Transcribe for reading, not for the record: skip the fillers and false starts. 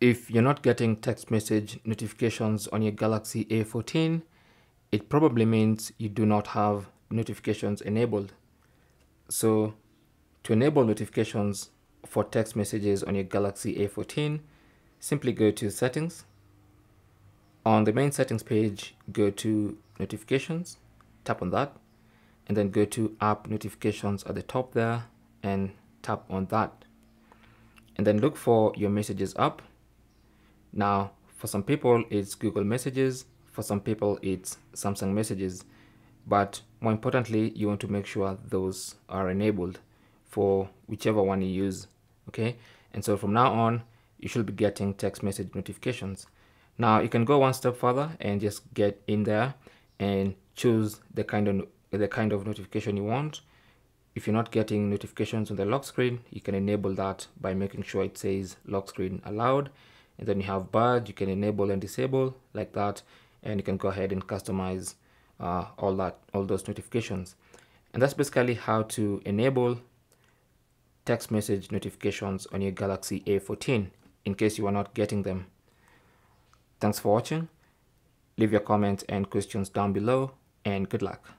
If you're not getting text message notifications on your Galaxy A14, it probably means you do not have notifications enabled. So to enable notifications for text messages on your Galaxy A14, simply go to Settings. On the main settings page, go to Notifications, tap on that, and then go to App Notifications at the top there and tap on that. And then look for your Messages app. Now, for some people it's Google Messages, for some people it's Samsung Messages, but more importantly, you want to make sure those are enabled for whichever one you use, okay? And so from now on, you should be getting text message notifications. Now you can go one step further and just get in there and choose the kind of notification you want. If you're not getting notifications on the lock screen, you can enable that by making sure it says lock screen allowed. And then you have badge, you can enable and disable like that, and you can go ahead and customize all those notifications. And that's basically how to enable text message notifications on your Galaxy A14 in case you are not getting them. Thanks for watching. Leave your comments and questions down below, and good luck.